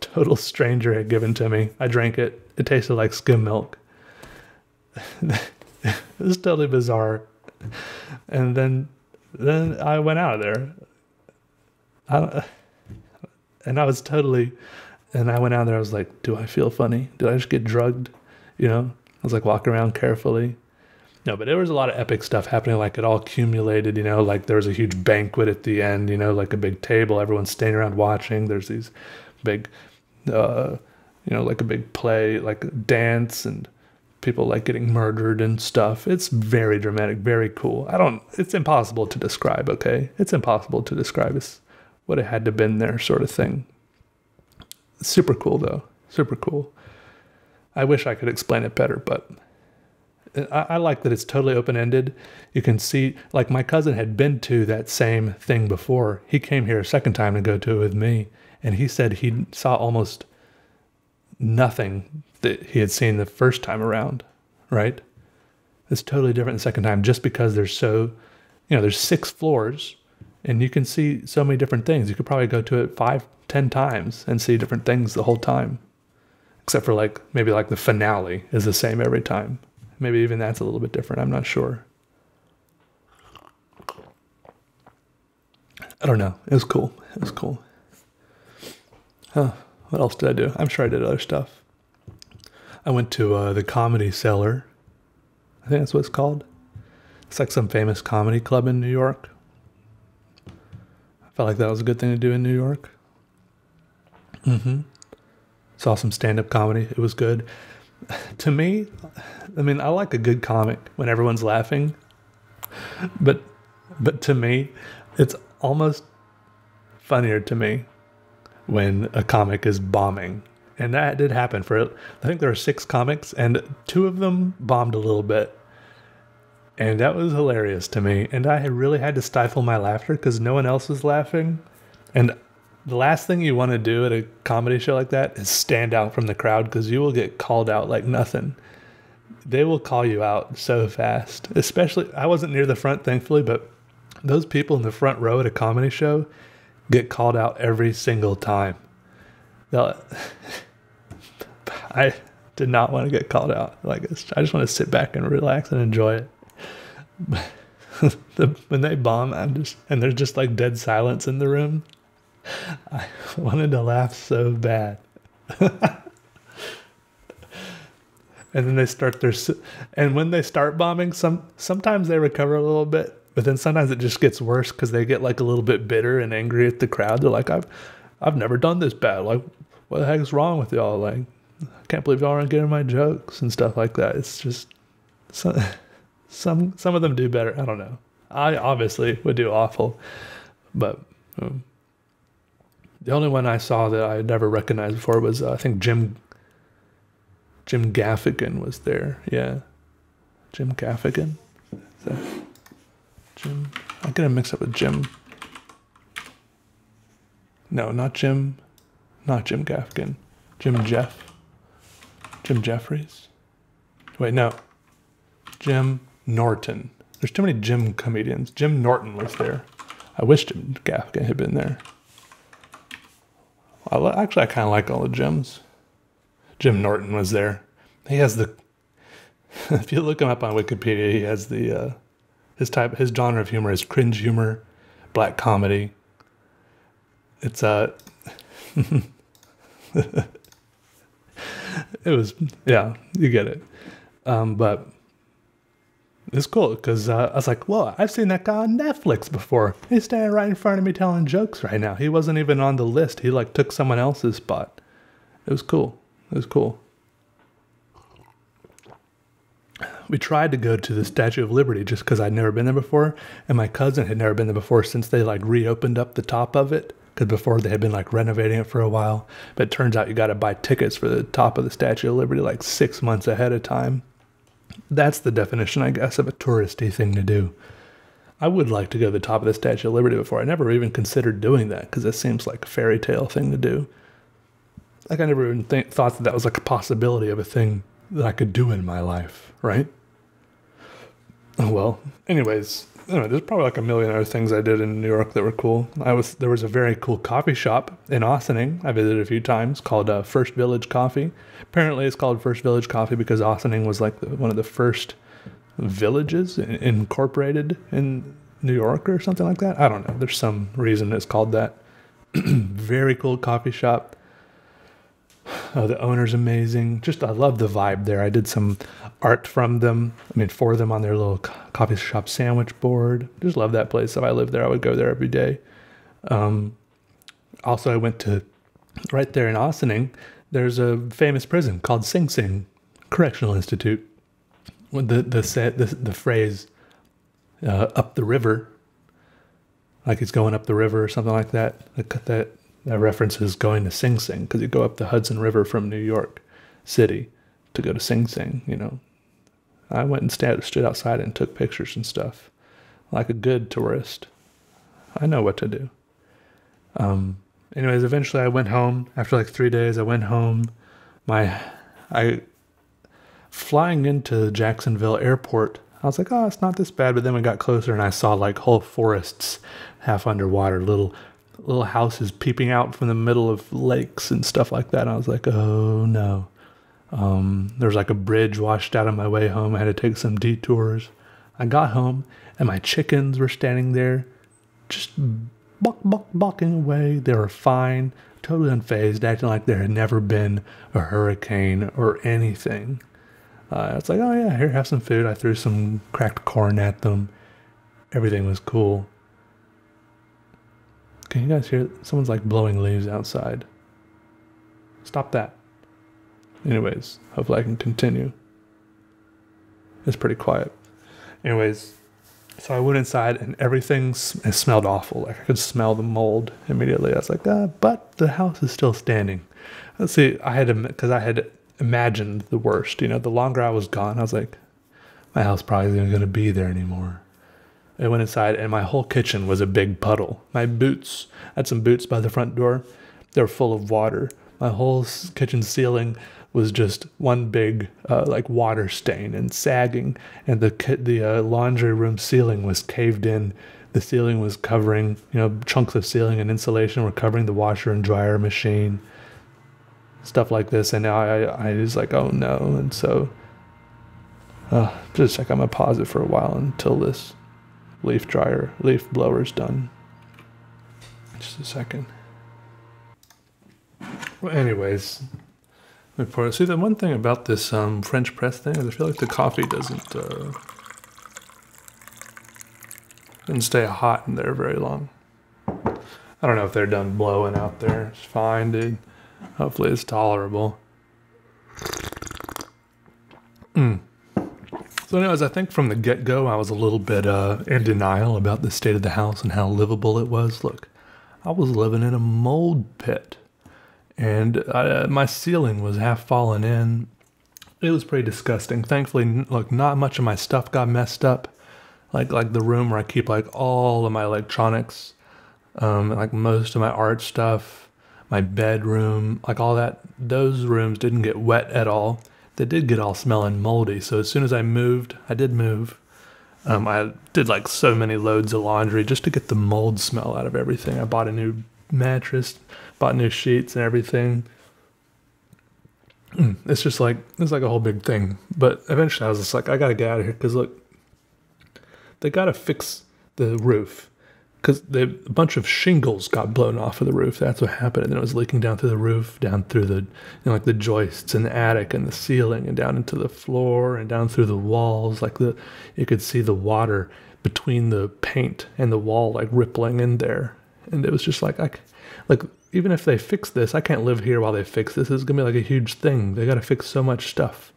total stranger had given to me. I drank it. It tasted like skim milk. It was totally bizarre. And then then I went out of there. I don't, and I was totally, and I went out there, I was like, do I feel funny? Did I just get drugged? You know, I was like walking around carefully. No, but there was a lot of epic stuff happening. Like it all accumulated, you know, like there was a huge banquet at the end, you know, like a big table, everyone's standing around watching. There's these big, uh, you know, like a big play, like a dance, and people like getting murdered and stuff. It's very dramatic, very cool. I don't, it's impossible to describe. Okay. It's impossible to describe. It's what it had to been there, sort of thing. Super cool though. Super cool. I wish I could explain it better, but I, I like that it's totally open-ended. You can see, like my cousin had been to that same thing before. He came here a second time to go to it with me, and he said he saw almost nothing that he had seen the first time around, right? It's totally different the second time, just because there's so, you know, there's six floors, and you can see so many different things. You could probably go to it five, ten times and see different things the whole time. Except for like, maybe like the finale is the same every time. Maybe even that's a little bit different. I'm not sure. I don't know. It was cool. It was cool. Huh. What else did I do? I'm sure I did other stuff. I went to uh, the Comedy Cellar. I think that's what it's called. It's like some famous comedy club in New York. Felt like that was a good thing to do in New York. Mm-hmm. Saw some stand-up comedy. It was good. To me, I mean, I like a good comic when everyone's laughing. But, but to me, it's almost funnier to me when a comic is bombing. And that did happen for, I think there were six comics, and two of them bombed a little bit. And that was hilarious to me. And I had really had to stifle my laughter because no one else was laughing. And the last thing you want to do at a comedy show like that is stand out from the crowd, because you will get called out like nothing. They will call you out so fast. Especially, I wasn't near the front, thankfully, but those people in the front row at a comedy show get called out every single time. They'll, I did not want to get called out. Like, I just want to sit back and relax and enjoy it. the, when they bomb, I'm just, and there's just like dead silence in the room, I wanted to laugh so bad. And then they start their, and when they start bombing, some sometimes they recover a little bit, but then sometimes it just gets worse because they get like a little bit bitter and angry at the crowd. They're like, I've I've never done this bad. Like, what the heck is wrong with y'all? Like, I can't believe y'all aren't getting my jokes and stuff like that. It's just so. Some some of them do better. I don't know. I obviously would do awful, but um, the only one I saw that I had never recognized before was uh, I think Jim Jim Gaffigan was there. Yeah, Jim Gaffigan. Is that Jim? I'm gonna mix up with Jim. No, not Jim, not Jim Gaffigan. Jim Jeff. Jim Jeffries. Wait, no. Jim Norton. There's too many Jim comedians. Jim Norton was there. I wish Jim Gaffigan had been there. I actually, I kind of like all the Jims. Jim Norton was there. He has the. If you look him up on Wikipedia, he has the. Uh, his type, his genre of humor is cringe humor, black comedy. It's a. Uh, it was, yeah, you get it, um, but. It's cool because uh, I was like, whoa, I've seen that guy on Netflix before. He's standing right in front of me telling jokes right now. He wasn't even on the list. He like took someone else's spot. It was cool. It was cool. we tried to go to the Statue of Liberty just because I'd never been there before, and my cousin had never been there before since they like reopened up the top of it, because before they had been like renovating it for a while. But it turns out you got to buy tickets for the top of the Statue of Liberty like six months ahead of time. That's the definition, I guess, of a touristy thing to do. I would like to go to the top of the Statue of Liberty before. I never even considered doing that because it seems like a fairy tale thing to do. Like I never even think, thought that that was like a possibility of a thing that I could do in my life, right? Well, anyways, anyway, there's probably like a million other things I did in New York that were cool. I was There was a very cool coffee shop in Ossining I visited a few times called uh, First Village Coffee. Apparently it's called First Village Coffee because Ossining was like the, one of the first villages in, incorporated in New York or something like that. I don't know. There's some reason it's called that. Very cool coffee shop. Oh, the owner's amazing. Just, I love the vibe there. I did some art from them. I mean, for them on their little coffee shop sandwich board. Just love that place. If I lived there, I would go there every day. Um, also, I went to, right there in Ossining, there's a famous prison called Sing Sing Correctional Institute. The, the, set, the, the phrase, uh, up the river, like it's going up the river or something like that. I cut that. That reference is going to Sing Sing, because you go up the Hudson River from New York City to go to Sing Sing, you know. I went and stand, stood outside and took pictures and stuff. Like a good tourist. I know what to do. Um, anyways, eventually I went home. After like three days, I went home. My, I, flying into Jacksonville Airport, I was like, oh, it's not this bad. But then we got closer and I saw like whole forests half underwater, little little houses peeping out from the middle of lakes and stuff like that. And I was like, oh no. Um, there was like a bridge washed out on my way home. I had to take some detours. I got home and my chickens were standing there just buck, buck, bucking away. They were fine, totally unfazed, acting like there had never been a hurricane or anything. Uh, it's like, oh yeah, here, have some food. I threw some cracked corn at them. Everything was cool. Can you guys hear? Someone's like blowing leaves outside. Stop that. Anyways, hopefully I can continue. It's pretty quiet. Anyways, so I went inside and everything it smelled awful. Like I could smell the mold immediately. I was like, ah, but the house is still standing. Let's see, I had to, because I had imagined the worst. You know, the longer I was gone, I was like, my house probably isn't going to be there anymore. I went inside and my whole kitchen was a big puddle. My boots, I had some boots by the front door. They were full of water. My whole kitchen ceiling was just one big uh, like water stain and sagging. And the the uh, laundry room ceiling was caved in. The ceiling was covering, you know, chunks of ceiling and insulation were covering the washer and dryer machine. Stuff like this. And now I, I was like, oh no. And so, uh, just like I'm gonna pause it for a while until this leaf dryer, leaf blower's done. Just a second. Well, anyways, see, the one thing about this um, French press thing is I feel like the coffee doesn't uh, doesn't stay hot in there very long. I don't know if they're done blowing out there. It's fine, dude. Hopefully, it's tolerable. Mm. So anyways, I think from the get-go, I was a little bit uh, in denial about the state of the house and how livable it was. Look, I was living in a mold pit, and I, uh, my ceiling was half fallen in. It was pretty disgusting. Thankfully, look, not much of my stuff got messed up, like like the room where I keep like all of my electronics, um, and, like most of my art stuff, my bedroom, like all that. Those rooms didn't get wet at all. They did get all smelling moldy. So as soon as I moved, I did move. Um, I did like so many loads of laundry just to get the mold smell out of everything. I bought a new mattress, bought new sheets and everything. It's just like, it's like a whole big thing. But eventually I was just like, I got to get out of here. Because look, they got to fix the roof. Because a bunch of shingles got blown off of the roof. That's what happened. And then it was leaking down through the roof, down through the, you know, like the joists and the attic and the ceiling and down into the floor and down through the walls. Like the, you could see the water between the paint and the wall like rippling in there. And it was just like, I, like even if they fix this, I can't live here while they fix this. This is going to be like a huge thing. They got to fix so much stuff.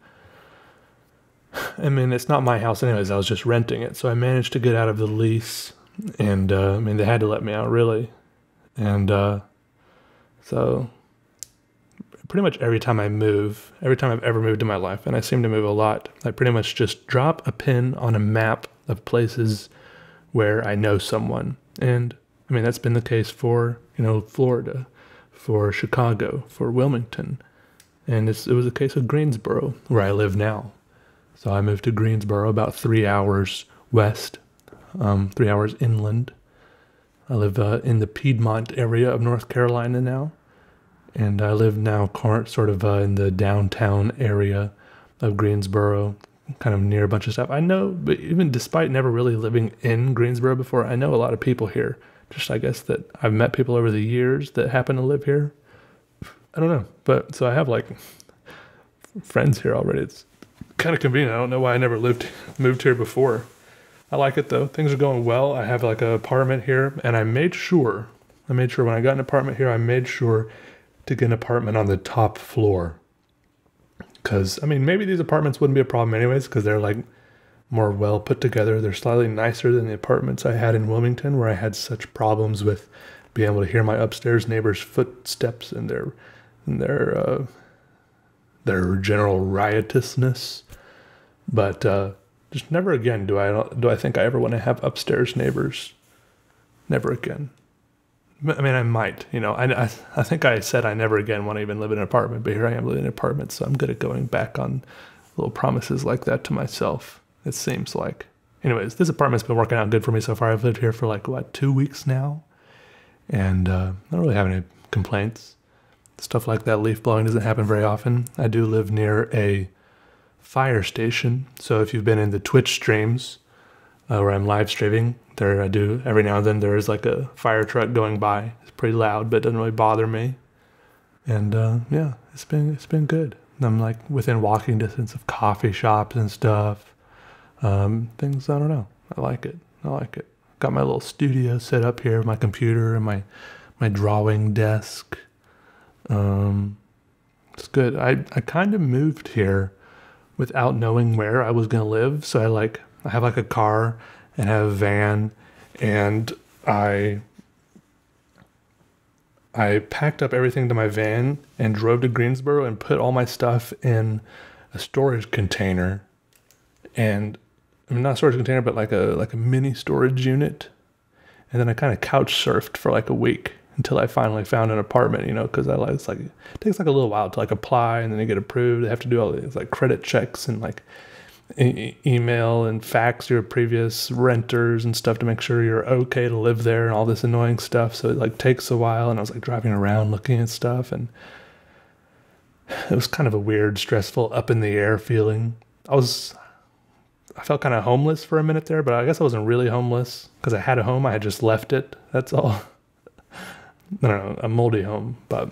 I mean, it's not my house anyways. I was just renting it. So I managed to get out of the lease. And, uh, I mean, they had to let me out, really. And uh, so pretty much every time I move, every time I've ever moved in my life, and I seem to move a lot, I pretty much just drop a pin on a map of places where I know someone. And, I mean, that's been the case for, you know, Florida, for Chicago, for Wilmington. And it's, it was a case of Greensboro, where I live now. So I moved to Greensboro, about three hours west, um, three hours inland. I live uh, in the Piedmont area of North Carolina now. And I live now current, sort of uh, in the downtown area of Greensboro, kind of near a bunch of stuff. I know, but even despite never really living in Greensboro before, I know a lot of people here. Just, I guess, that I've met people over the years that happen to live here. I don't know. But so I have, like, friends here already. It's kind of convenient. I don't know why I never lived moved here before. I like it, though. Things are going well. I have, like, an apartment here. And I made sure, I made sure when I got an apartment here, I made sure to get an apartment on the top floor. Because, I mean, maybe these apartments wouldn't be a problem anyways, because they're, like, more well put together. They're slightly nicer than the apartments I had in Wilmington, where I had such problems with being able to hear my upstairs neighbor's footsteps and their and their, uh, their general riotousness. But uh, just never again do I, do I think I ever want to have upstairs neighbors. Never again. I mean, I might, you know, I, I, I think I said I never again want to even live in an apartment, but here I am living in an apartment, so I'm good at going back on little promises like that to myself, it seems like. Anyways, this apartment's been working out good for me so far. I've lived here for like, what, two weeks now? And uh, I don't really have any complaints. Stuff like that, leaf blowing, doesn't happen very often. I do live near a fire station, so if you've been in the Twitch streams uh, where I'm live streaming, there I do, every now and then there is like a fire truck going by. It's pretty loud, but it doesn't really bother me. And uh, yeah, it's been it's been good. And I'm like within walking distance of coffee shops and stuff. Um, things, I don't know. I like it. I like it. Got my little studio set up here, my computer and my, my drawing desk. Um, it's good. I, I kind of moved here without knowing where I was going to live. So I like, I have like a car and have a van, and I I packed up everything to my van and drove to Greensboro and put all my stuff in a storage container, and I mean, not a storage container, but like a like a mini storage unit. And then I kind of couch surfed for like a week until I finally found an apartment, you know, because I it's like it takes like a little while to like apply, and then you get approved. They have to do all these like credit checks and like E email and fax your previous renters and stuff to make sure you're okay to live there and all this annoying stuff. So it like takes a while, and I was like driving around looking at stuff, and it was kind of a weird, stressful, up in the air feeling. I was, I felt kind of homeless for a minute there, but I guess I wasn't really homeless because I had a home. I had just left it. That's all. I don't know, a moldy home, but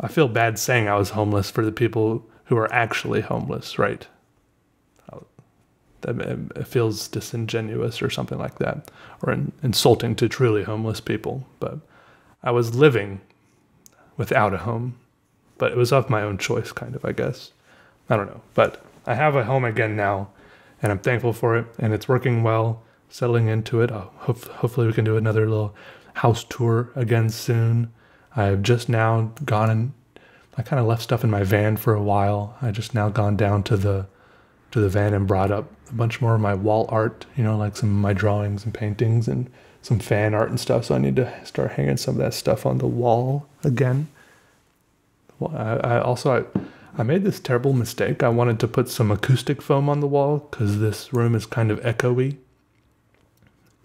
I feel bad saying I was homeless for the people who are actually homeless, right? It feels disingenuous or something like that, or in, insulting to truly homeless people. But I was living without a home, but it was of my own choice, kind of, I guess. I don't know, but I have a home again now, and I'm thankful for it, and it's working well, settling into it. Oh, ho hopefully we can do another little house tour again soon. I've just now gone, and I kind of left stuff in my van for a while. I just now gone down to the to the van and brought up a bunch more of my wall art, you know, like some of my drawings and paintings and some fan art and stuff. So I need to start hanging some of that stuff on the wall again. Well, I, I also, I, I made this terrible mistake. I wanted to put some acoustic foam on the wall because this room is kind of echoey.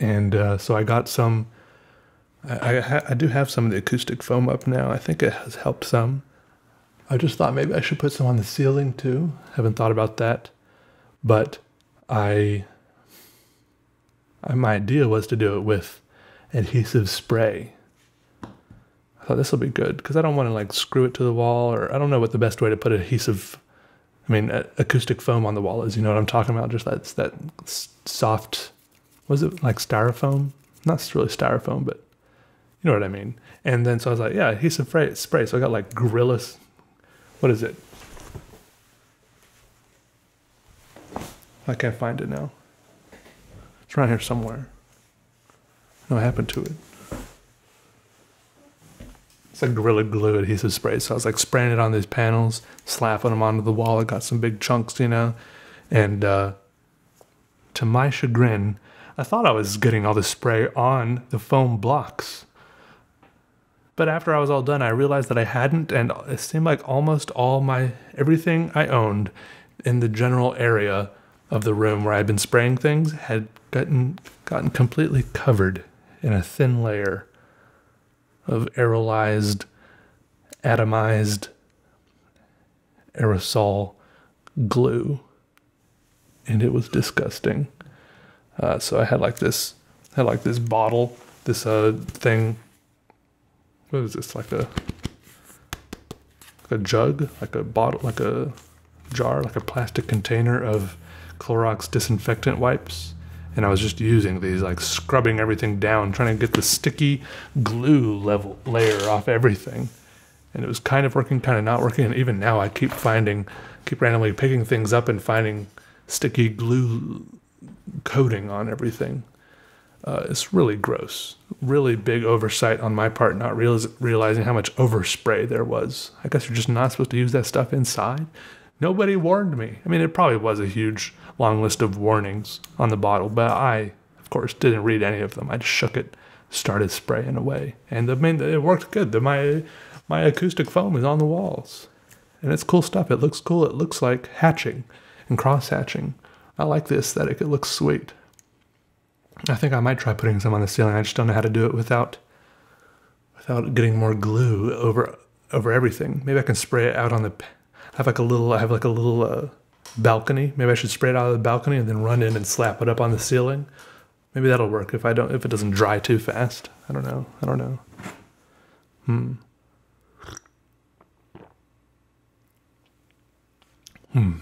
And uh, so I got some, I, I, I do have some of the acoustic foam up now. I think it has helped some. I just thought maybe I should put some on the ceiling too. Haven't thought about that. But I, I, my idea was to do it with adhesive spray. I thought this will be good because I don't want to like screw it to the wall, or I don't know what the best way to put adhesive, I mean, uh, acoustic foam on the wall is. You know what I'm talking about? Just that's that soft, was it like styrofoam? Not really styrofoam, but you know what I mean. And then so I was like, yeah, adhesive spray. spray. So I got like Gorilla, what is it? I can't find it now. It's around here somewhere. No, what happened to it? It's like Gorilla Glue adhesive spray. So I was like spraying it on these panels, slapping them onto the wall. I got some big chunks, you know. And uh, to my chagrin, I thought I was getting all the spray on the foam blocks. But after I was all done, I realized that I hadn't, and it seemed like almost all my, everything I owned in the general area of the room where I'd been spraying things had gotten, gotten completely covered in a thin layer of aerolized, atomized aerosol glue. And it was disgusting. Uh, so I had like this, I had like this bottle, this uh, thing. What is this? Like a, like a jug, like a bottle, like a jar, like a plastic container of Clorox disinfectant wipes. And I was just using these, like scrubbing everything down, trying to get the sticky glue level layer off everything. And it was kind of working, kind of not working. And even now I keep finding, keep randomly picking things up and finding sticky glue coating on everything. Uh, it's really gross. Really big oversight on my part, not realize, realizing how much overspray there was. I guess you're just not supposed to use that stuff inside. Nobody warned me. I mean, it probably was a huge long list of warnings on the bottle, but I, of course, didn't read any of them. I just shook it, started spraying away. And I mean, it worked good. The, my, my acoustic foam is on the walls. And it's cool stuff. It looks cool. It looks like hatching and cross-hatching. I like the aesthetic. It looks sweet. I think I might try putting some on the ceiling. I just don't know how to do it without without getting more glue over over everything. Maybe I can spray it out on the. I have like a little. I have like a little uh, balcony. Maybe I should spray it out of the balcony and then run in and slap it up on the ceiling. Maybe that'll work if I don't. If it doesn't dry too fast. I don't know. I don't know. Hmm. Hmm.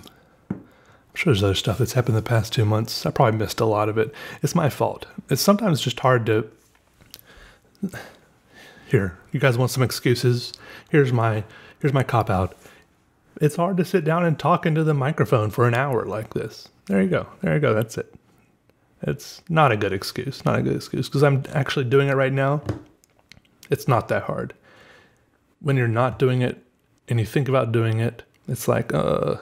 I'm sure there's other stuff that's happened the past two months. I probably missed a lot of it. It's my fault. It's sometimes just hard to... Here, you guys want some excuses? Here's my here's my cop-out. It's hard to sit down and talk into the microphone for an hour like this. There you go. There you go. That's it. It's not a good excuse. Not a good excuse. Because I'm actually doing it right now. It's not that hard. When you're not doing it and you think about doing it, it's like, uh...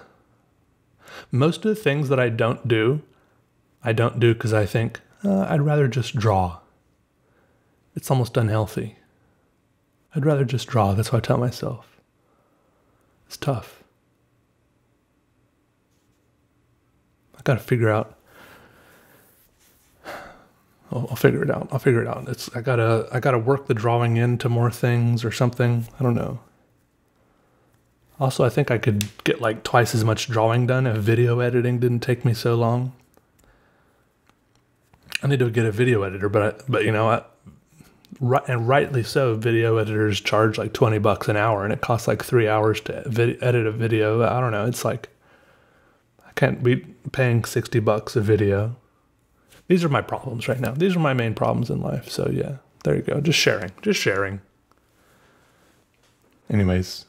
most of the things that I don't do, I don't do because I think, uh, I'd rather just draw. It's almost unhealthy. I'd rather just draw. That's what I tell myself. It's tough. I gotta figure out. I'll, I'll figure it out. I'll figure it out. It's I gotta I gotta work the drawing into more things or something. I don't know. Also, I think I could get like twice as much drawing done if video editing didn't take me so long. I need to get a video editor, but I, but you know, I, right, and rightly so, video editors charge like twenty bucks an hour, and it costs like three hours to vid edit a video. I don't know. It's like I can't be paying sixty bucks a video. These are my problems right now. These are my main problems in life. So yeah, there you go. Just sharing. Just sharing. Anyways.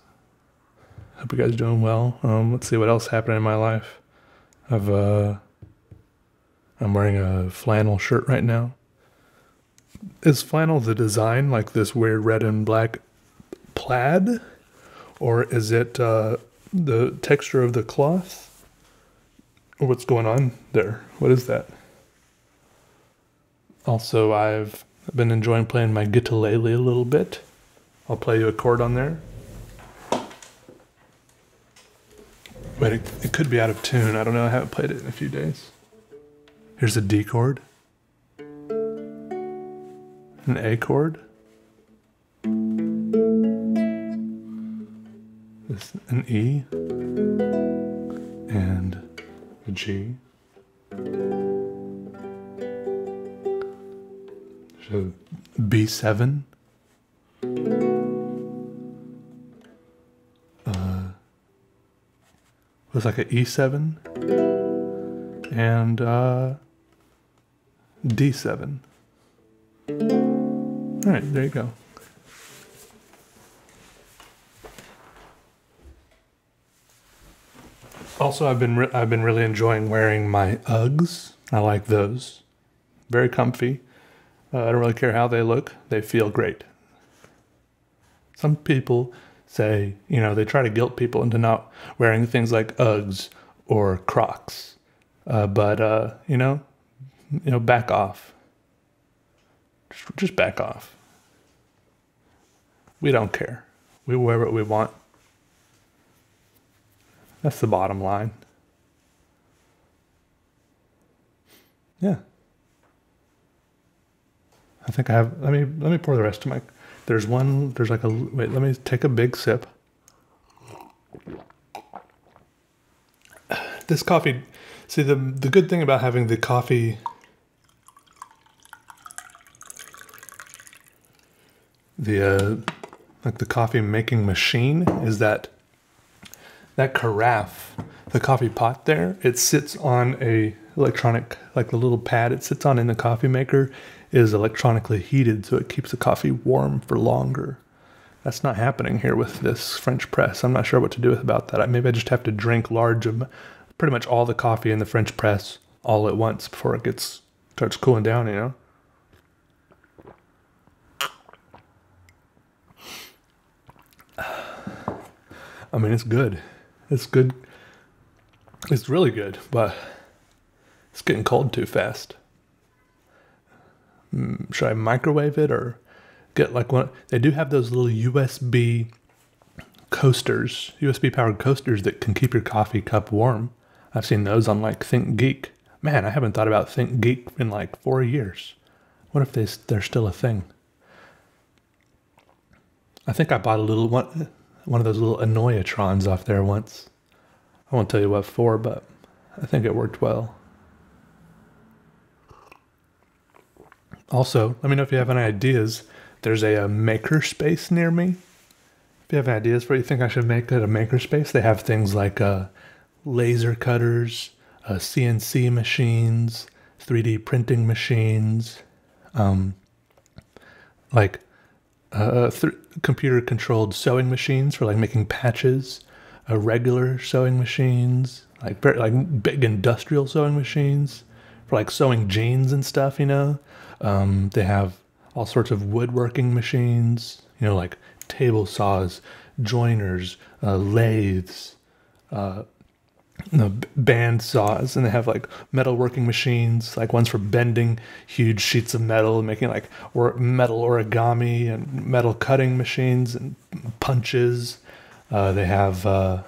Hope you guys are doing well. Um, let's see what else happened in my life. I've, uh, I'm wearing a flannel shirt right now. Is flannel the design, like this weird red and black plaid? Or is it uh, the texture of the cloth? What's going on there? What is that? Also, I've been enjoying playing my guitarlele a little bit. I'll play you a chord on there. But it, it could be out of tune. I don't know. I haven't played it in a few days. Here's a D chord. An A chord. This, an E. And a G. So B seven. It's like an E seven and uh, D seven. All right, there you go. Also, I've been re- I've been really enjoying wearing my Uggs. I like those. Very comfy. Uh, I don't really care how they look. They feel great. Some people say, you know, they try to guilt people into not wearing things like Uggs or Crocs. Uh, but, uh, you know, you know, back off. Just, just back off. We don't care. We wear what we want. That's the bottom line. Yeah. I think I have, let me, let me pour the rest of my, there's one, there's like a, wait, let me take a big sip. This coffee, see the, the good thing about having the coffee, the, uh, like the coffee making machine is that that carafe, the coffee pot there, it sits on a electronic, like the little pad it sits on in the coffee maker is electronically heated, so it keeps the coffee warm for longer. That's not happening here with this French press. I'm not sure what to do with about that. I, maybe I just have to drink large, pretty much all the coffee in the French press all at once before it gets starts cooling down, you know? I mean, it's good. It's good. It's really good, but it's getting cold too fast. Should I microwave it or get like one? They do have those little U S B coasters, U S B powered coasters that can keep your coffee cup warm. I've seen those on like Think Geek. Man, I haven't thought about Think Geek in like four years. What if they, they're still a thing? I think I bought a little one. One of those little Annoyatrons off there once. I won't tell you what for, but I think it worked well. Also, let me know if you have any ideas. There's a, a makerspace near me. If you have ideas for what you think I should make at a makerspace, they have things like uh, laser cutters, uh, C N C machines, three D printing machines, um, like Uh, th- computer-controlled sewing machines for like making patches, uh, regular sewing machines, like very, like big industrial sewing machines for like sewing jeans and stuff. You know, um, they have all sorts of woodworking machines. You know, like table saws, joiners, uh, lathes, uh, the band saws, and they have like metalworking machines, like ones for bending huge sheets of metal and making like or metal origami and metal cutting machines and punches. Uh, they have uh,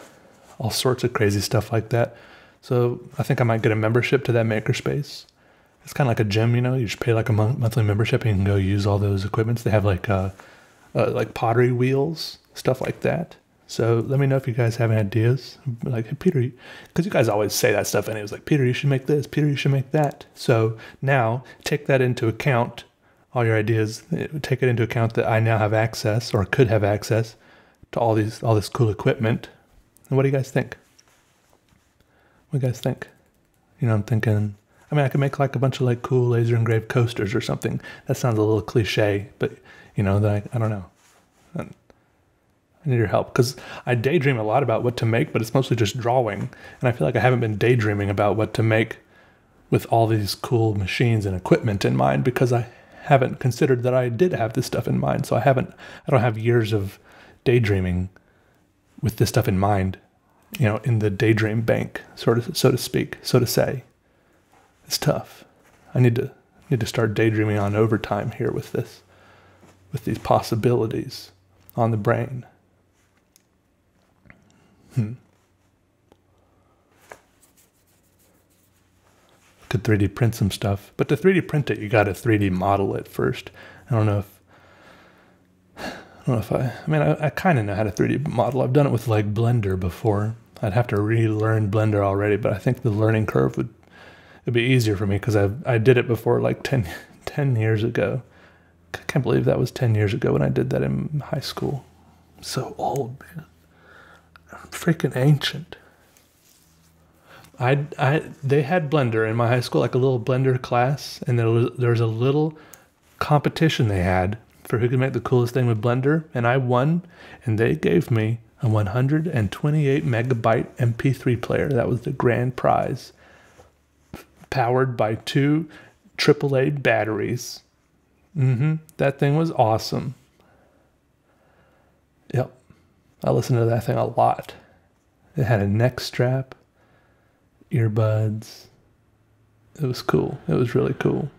all sorts of crazy stuff like that. So I think I might get a membership to that makerspace. It's kind of like a gym, you know. You just pay like a mon- monthly membership and you can go use all those equipments. They have like uh, uh, like pottery wheels, stuff like that. So let me know if you guys have any ideas. Like, hey, Peter, because you guys always say that stuff, and it was like, Peter, you should make this. Peter, you should make that. So now take that into account, all your ideas. Take it into account that I now have access or could have access to all these, all this cool equipment. And what do you guys think? What do you guys think? You know, I'm thinking, I mean, I could make like a bunch of like cool laser engraved coasters or something. That sounds a little cliche, but you know, that I, I don't know. I'm, I need your help because I daydream a lot about what to make, but it's mostly just drawing. And I feel like I haven't been daydreaming about what to make with all these cool machines and equipment in mind because I haven't considered that I did have this stuff in mind. So I haven't, I don't have years of daydreaming with this stuff in mind, you know, in the daydream bank, sort of, so to speak, so to say. It's tough. I need to, need to start daydreaming on overtime here with this, with these possibilities on the brain. Hmm. Could three D print some stuff, but to three D print it, you got to three D model it first. I don't know if, I don't know if I, I mean, I, I kind of know how to three D model. I've done it with like Blender before. I'd have to relearn Blender already, but I think the learning curve would, it'd be easier for me because I I did it before like ten, ten years ago. I can't believe that was ten years ago when I did that in high school. I'm so old, man. Freaking ancient. I, I, they had Blender in my high school, like a little Blender class, and there was, there was a little competition they had for who could make the coolest thing with Blender, and I won, and they gave me a one hundred twenty-eight megabyte M P three player. That was the grand prize. Powered by two triple A batteries. Mm-hmm. That thing was awesome. Yep. I listened to that thing a lot. It had a neck strap, earbuds. It was cool. It was really cool.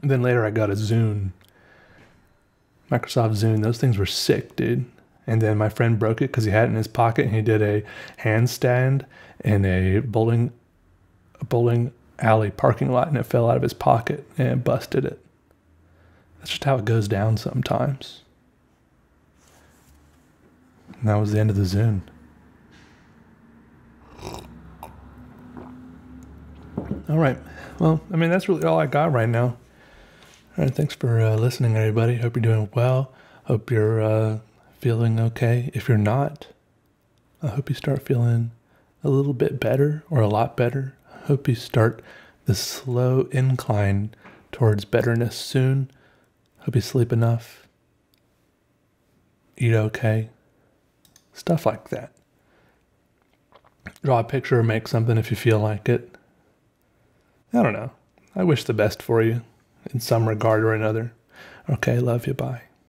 And then later I got a Zune. Microsoft Zune. Those things were sick, dude. And then my friend broke it because he had it in his pocket and he did a handstand in a bowling, a bowling alley parking lot and it fell out of his pocket and busted it. That's just how it goes down sometimes. And that was the end of the Zune. All right. Well, I mean, that's really all I got right now. All right. Thanks for uh, listening, everybody. Hope you're doing well. Hope you're uh, feeling okay. If you're not, I hope you start feeling a little bit better or a lot better. I hope you start the slow incline towards betterness soon. Hope you sleep enough. Eat okay. Stuff like that. Draw a picture or make something if you feel like it. I don't know. I wish the best for you in some regard or another. Okay, love you. Bye.